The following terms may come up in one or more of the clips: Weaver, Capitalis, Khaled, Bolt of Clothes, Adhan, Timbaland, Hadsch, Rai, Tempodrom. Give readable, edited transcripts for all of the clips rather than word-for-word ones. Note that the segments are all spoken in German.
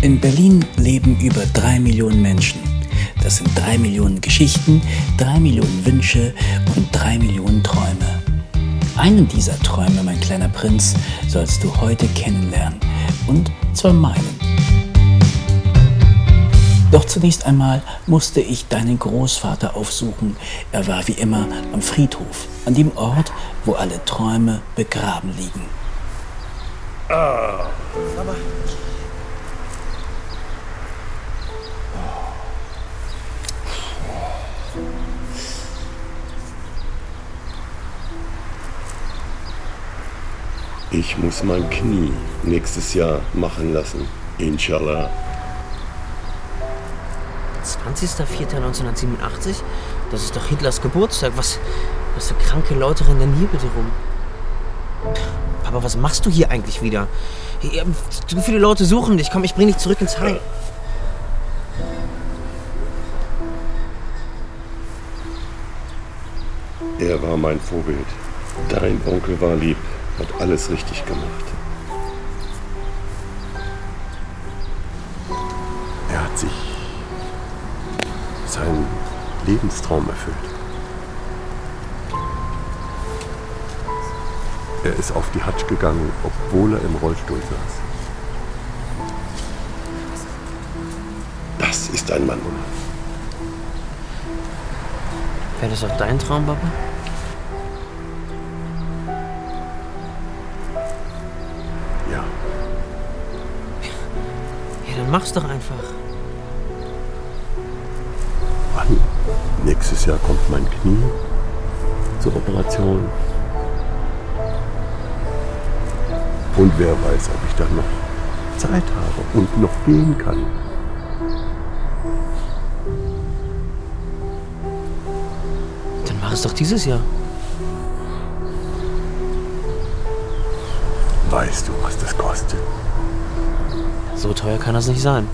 In Berlin leben über 3 Millionen Menschen. Das sind 3 Millionen Geschichten, 3 Millionen Wünsche und 3 Millionen Träume. Einen dieser Träume, mein kleiner Prinz, sollst du heute kennenlernen. Und zwar meinen. Doch zunächst einmal musste ich deinen Großvater aufsuchen. Er war wie immer am Friedhof, an dem Ort, wo alle Träume begraben liegen. Mama. Ich muss mein Knie nächstes Jahr machen lassen. Inshallah. 20.04.1987? Das ist doch Hitlers Geburtstag. Was für kranke Leute rennen denn hier bitte rum? Papa, was machst du hier eigentlich wieder? So viele Leute suchen dich. Komm, ich bring dich zurück ins Heim. Er war mein Vorbild. Dein Onkel war lieb. Hat alles richtig gemacht. Er hat sich seinen Lebenstraum erfüllt. Er ist auf die Hadsch gegangen, obwohl er im Rollstuhl saß. Das ist ein Mann, oder? Wäre das auch dein Traum, Papa? Dann mach's doch einfach. Mann, nächstes Jahr kommt mein Knie zur Operation. Und wer weiß, ob ich dann noch Zeit habe und noch gehen kann. Dann mach es doch dieses Jahr. Weißt du, was das kostet? So teuer kann das nicht sein.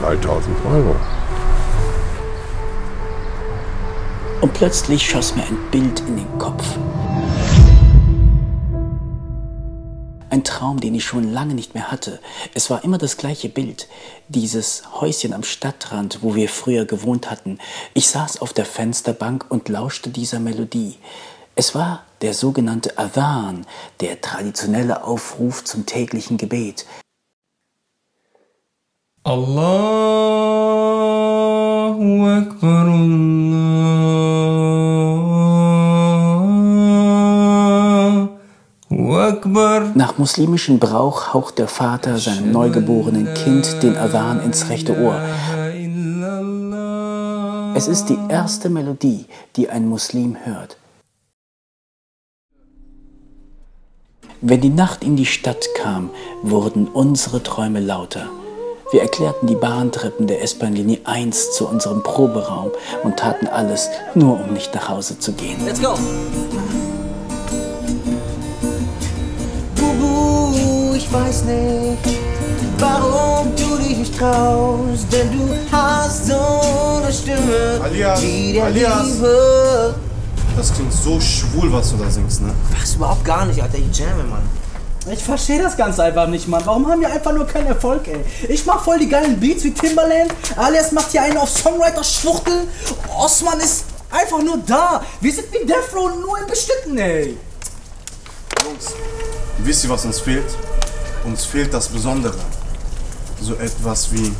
€3.000. Und plötzlich schoss mir ein Bild in den Kopf. Ein Traum, den ich schon lange nicht mehr hatte. Es war immer das gleiche Bild. Dieses Häuschen am Stadtrand, wo wir früher gewohnt hatten. Ich saß auf der Fensterbank und lauschte dieser Melodie. Es war der sogenannte Adhan, der traditionelle Aufruf zum täglichen Gebet. Allahu Akbar, Allahu Akbar. Nach muslimischem Brauch haucht der Vater seinem neugeborenen Kind den Adhan ins rechte Ohr. Es ist die erste Melodie, die ein Muslim hört. Wenn die Nacht in die Stadt kam, wurden unsere Träume lauter. Wir erklärten die Bahntreppen der S-Bahn-Linie 1 zu unserem Proberaum und taten alles, nur um nicht nach Hause zu gehen. Let's go! Bubu, ich weiß nicht, warum du dich nicht traust, denn du hast so eine Stimme, die der Liebe. Das klingt so schwul, was du da singst, ne? Was? Überhaupt gar nicht, Alter. Ich jamme, Mann. Ich verstehe das ganz einfach nicht, Mann. Warum haben wir einfach nur keinen Erfolg, ey? Ich mach voll die geilen Beats wie Timbaland. Alias macht hier einen auf Songwriter-Schwuchtel. Osman ist einfach nur da. Wir sind wie Death Row, nur in Bestitten, ey. Jungs, wisst ihr, was uns fehlt? Uns fehlt das Besondere. So etwas wie...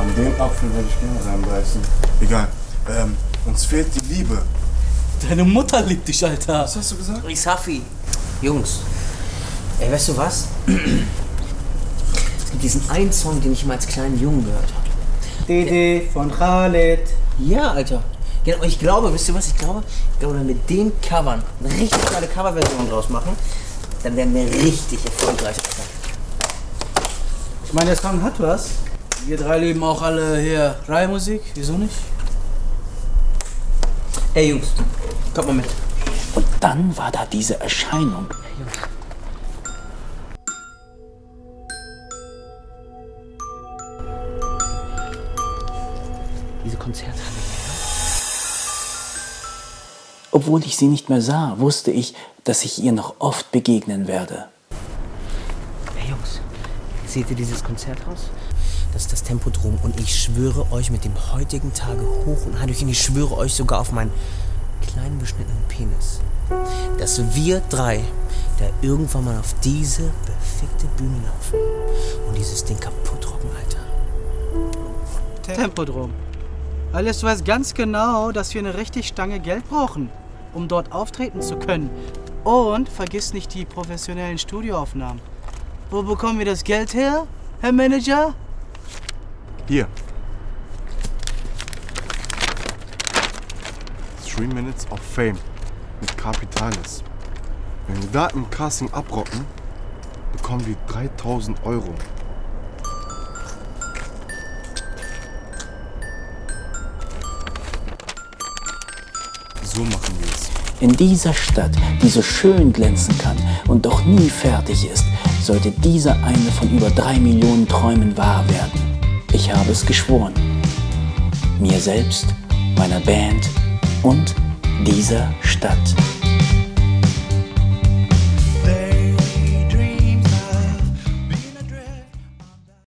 An dem Apfel werde ich gerne reinbeißen. Egal. Uns fehlt die Liebe. Deine Mutter liebt dich, Alter. Was hast du gesagt? Risafi. Jungs. Ey, weißt du was? Es gibt diesen einen Song, den ich mal als kleinen Jungen gehört habe. Dede von Khaled. Ja, Alter. Genau, ich glaube, wisst ihr was? Ich glaube, wenn wir den covern, eine richtig geile Coverversion draus machen, dann werden wir richtig erfolgreich. Ich meine, der Song hat was. Wir drei leben auch alle hier Rai-Musik, wieso nicht? Ey Jungs, kommt mal mit. Und dann war da diese Erscheinung. Diese Konzerthalle. obwohl ich sie nicht mehr sah, wusste ich, dass ich ihr noch oft begegnen werde. Hey Jungs, seht ihr dieses Konzerthaus? Das ist das Tempodrom und ich schwöre euch mit dem heutigen Tage hoch und heilig, und ich schwöre euch sogar auf meinen kleinen beschnittenen Penis, dass wir drei da irgendwann mal auf diese perfekte Bühne laufen und dieses Ding kaputt rocken, Alter. Tempodrom. Alles weiß ganz genau, dass wir eine richtig Stange Geld brauchen, um dort auftreten zu können. Und vergiss nicht die professionellen Studioaufnahmen. Wo bekommen wir das Geld her, Herr Manager? Hier. 3 Minutes of Fame mit Capitalis. Wenn wir da im Casting abrocken, bekommen wir 3000 Euro. So machen wir es. In dieser Stadt, die so schön glänzen kann und doch nie fertig ist, sollte dieser eine von über 3 Millionen Träumen wahr werden. Ich habe es geschworen. Mir selbst, meiner Band und dieser Stadt.